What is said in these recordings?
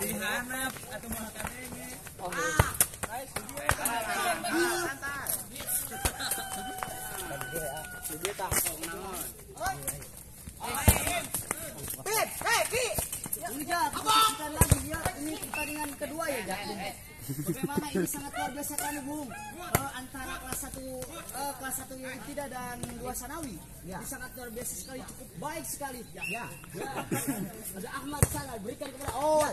Dihanap atau makan ini. Ini pertandingan kedua ya, bagaimana ini sangat luar biasa kan, Bung? Antara kelas 1 Ibtida dan 2 Tsanawy. Ini sangat luar biasa sekali, cukup baik sekali. Ya. Ada Ahmad Salah berikan kepada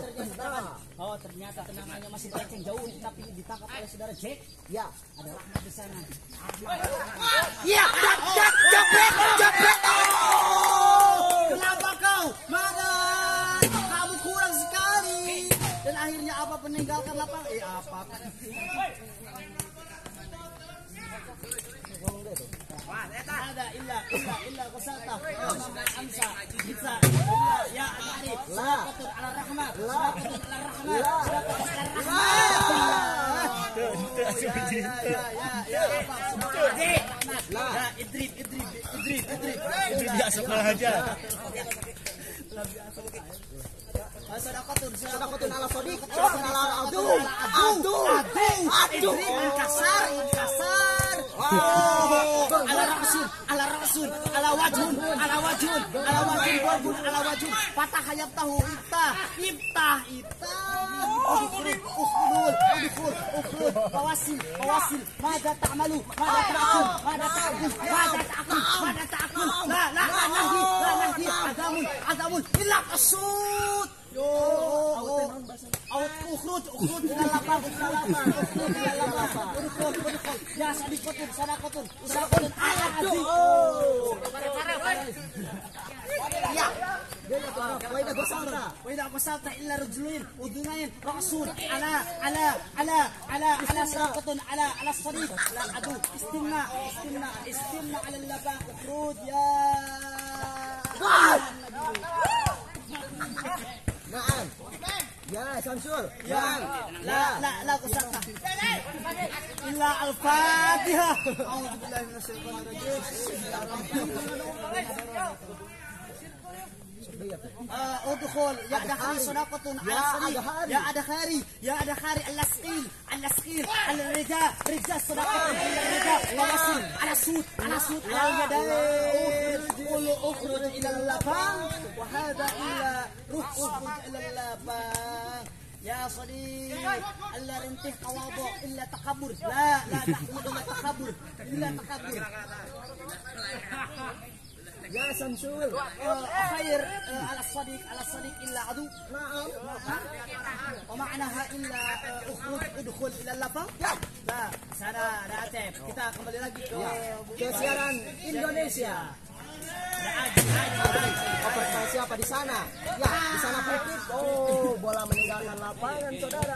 ternyata tenangannya masih terlalu jauh, tapi ditangkap oleh saudara Jack. Ya, ada Ahmad di sana. Ya, Jack. Akhirnya apa meninggalkan lapangan? Apa? Ada illa qasata amsa bisa ya arif saqatul ala rahmat la Sadaqatun ala sadiq, sadaqatun ala adu, kasar, ala rasul, ala wajhun, patah hayat tahu ibtah. Ukur, wasil, mada ta'malu, mada ta'akul, la nahi, adamun, illa kasut. Ukhruj dengan lapang. Ukhruj. Ya, sadikotun, sadakotun. Sadakotun, ayat adik. Ya. Waidah gosata illa rujulin. Udunain, rasul. Ala, sadakotun, ala sadiq. La adu. Istimna ala lapang. Ukhruj, ya. Naam. Ya Samsul. Ya. La qasata. Illa al-Fatiha. A'udzu billahi minasyaitonir rajim. Udkhul ya dakhari sadaqatun al-sadiq. Ya ada khari al-asqil al-rija sadaqatun al-rija wasil ala sud al-yadain. أخرج إلى اللبان وهذا إلى رخص إلى اللبان يا صديق ألا رنتك قواضع إلا تكبر لا تحمد إلا تكبر يا سمسول خير على الصديق إلا عدو ومعناها إلا أخرج ادخل إلى اللبان لا سنة راتب kita kembali lagi ke siaran Indonesia. Operasi siapa di sana? Ya, di sana putih. Oh, bola meninggalkan lapangan, saudara.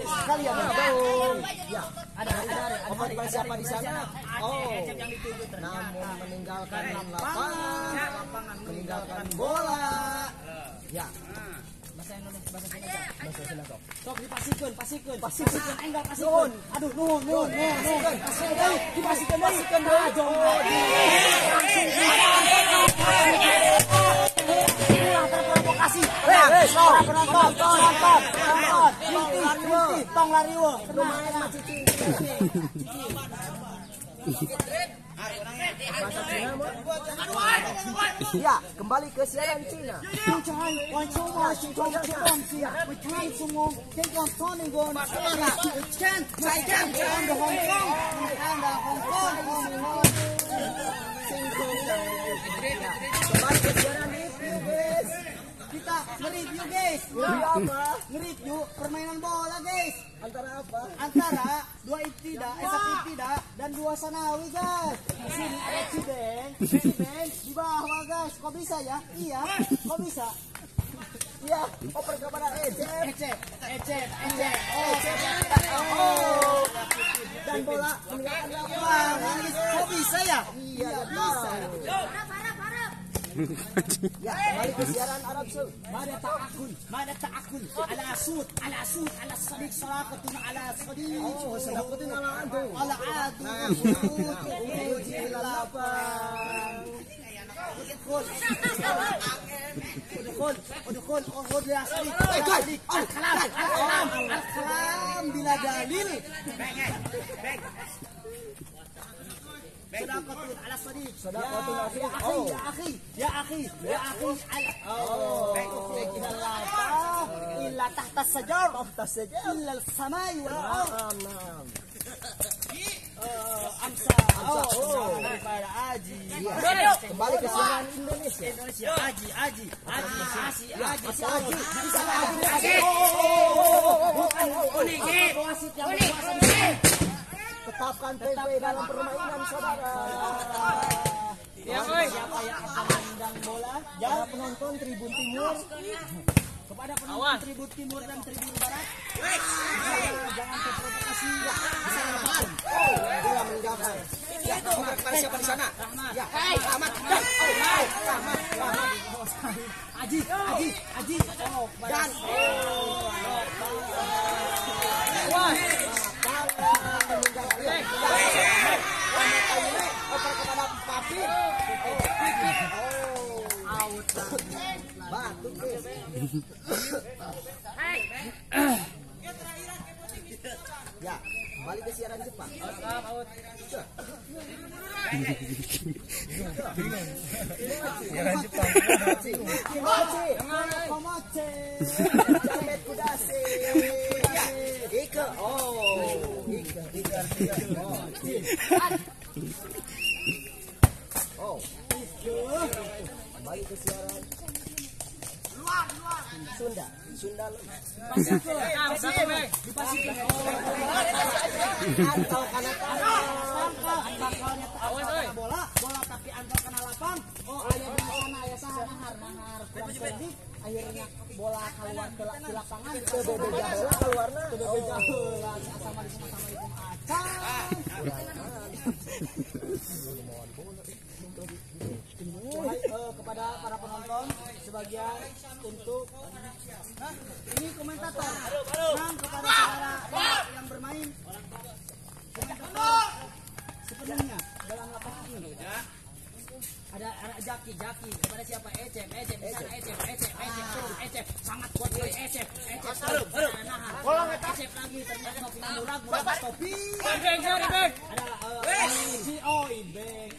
Sekali ya, Bung. Ya, ada. Operasi siapa di sana? Oh, namun meninggalkan lapangan, meninggalkan bola. Ya. Bahasa Indonesia. Sok dipasikkan. Enggak pasikkan. Aduh, nuhun. Dipasikkan. Provokasi. Tong lariwo. Ya, kembali ke siaran Cina. Kita nge-review guys. Nge-review permainan bola guys. Antara 2 Ibtida dan 2 Tsanawy guys. Di sini ada Cibeng di bawah guys. Kok bisa ya? Iya, kok bisa? Iya, oper kepada Ecep. Oh. Dan bola meninggalkan lapangan. Kok bisa ya? Iya, bisa. siaran Arab Saudi. Mada ta'akun, mada ta'akun. Ala sud, ala sud, ala sadiq salaqatun ala sadiq. Oh, salaqatun ala adu. Ala adu. ادخل ادخل اقعد يا صديقي ادخل الكلام الكلام الكلام بلا دليل صداقة على الصديق صداقة على الصديق يا اخي يا اخي يا اخي الا تحت الشجر تحت الشجر الا السماء والارض amsa aji kembali ke siaran Indonesia aji tetapkan PP dalam permainan saudara. Siapa yang akan menendang bola? Para penonton Tribun Timur, kepada penonton Tribun Timur dan Tribun Barat, jangan terprovokasi. Bola meninggalkan. Ya, siapa di sana? Ya, Ahmad. Aji, Aji, Aji. Dan. Ya, kembali ke siaran Jepang. Siaran Jepang. Oh, kembali ke siaran Sunda, Sunda bola, bola tapi antar kena lapang. Oh, ayah sana, mahar, akhirnya bola keluar ke lapangan, ke bola keluarnya, ke bola sama di sama itu kepada para penonton sebagian untuk ini komentator dan kepada para yang bermain sepenuhnya dalam lapangan ini ada jaki kepada siapa ecep di sana ecep sangat kuat dari ecep bola ecep lagi ternyata murah topi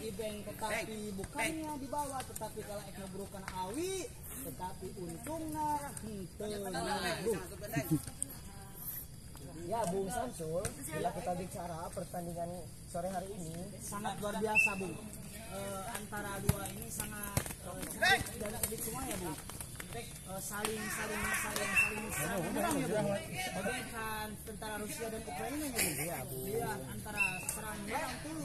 Ibeng tetapi bukannya di bawah tetapi kalau ekor burukan awi tetapi untungnya ya Bung Samsul, bila kita bicara pertandingan sore hari ini sangat luar biasa Bung. Antara dua ini sangat dan adik semua ya Bung. Saling menyerang ya Bung. Bagaikan tentara Rusia dan Ukraina ya Bung. Iya Bung. Antara serang menyerang tuh.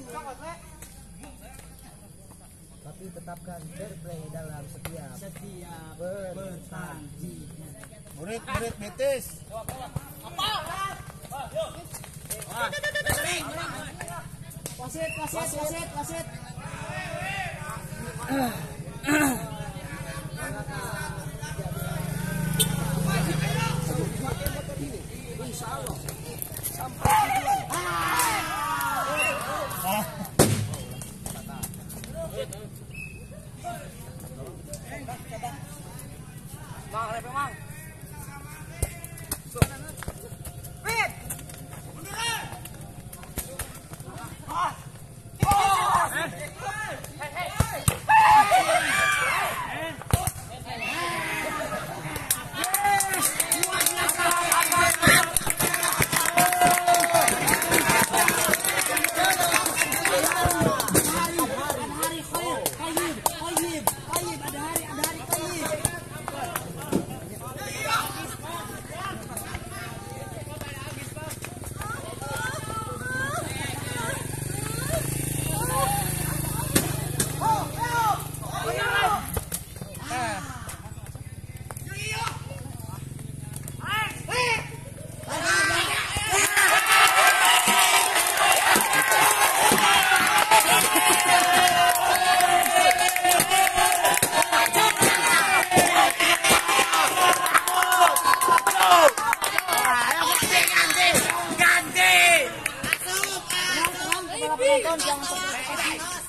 Tapi tetapkan fair play dalam setiap pertandingan. Murid-murid Betis. Wasit. Insyaallah sampai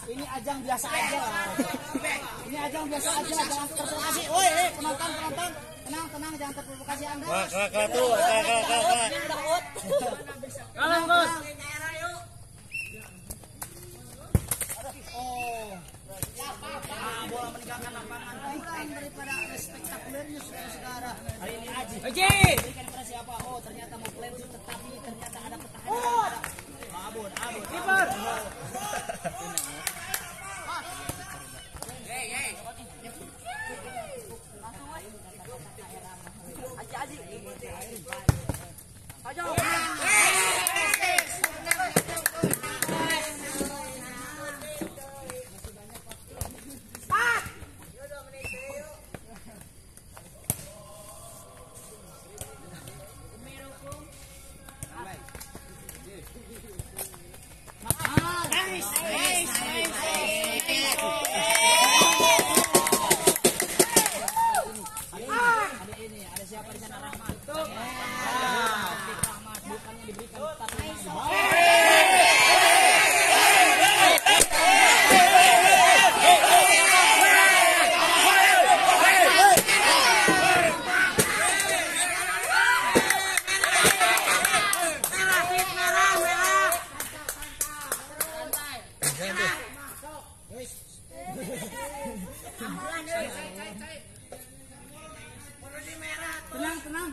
Ini ajang biasa aja. Ini ajang biasa aja, jangan terprovokasi. Woi, penonton-penonton, tenang, jangan terprovokasi Anda. Oh. Bola meninggalkan lapangan. Daripada spektakulernya saudara-saudara. Hari ini Haji. Haji. Daripada siapa? Oh, ternyata mau play tetapi ternyata ada pertahanan. Mabun. Kiper.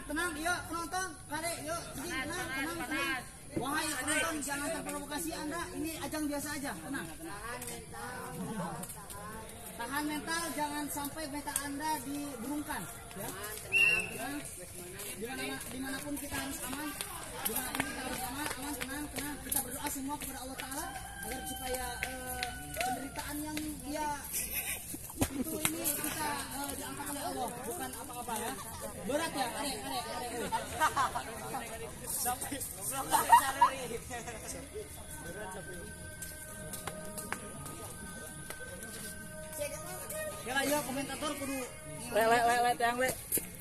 Tenang, yuk penonton, kare, yuk, tenang. Wahai penonton, jangan terprovokasi Anda, ini ajang biasa aja, tenang. Tahan mental, jangan sampai mental Anda diburungkan. Ya? Tenang. Dimanapun kita harus aman, aman, tenang. Kita berdoa semua kepada Allah Ta'ala, agar supaya penderitaan yang dia... Itu ini kita diangkat oleh Allah, bukan apa-apa ya. Berat ya, adek. Sampai berat. Komentator kudu. Le.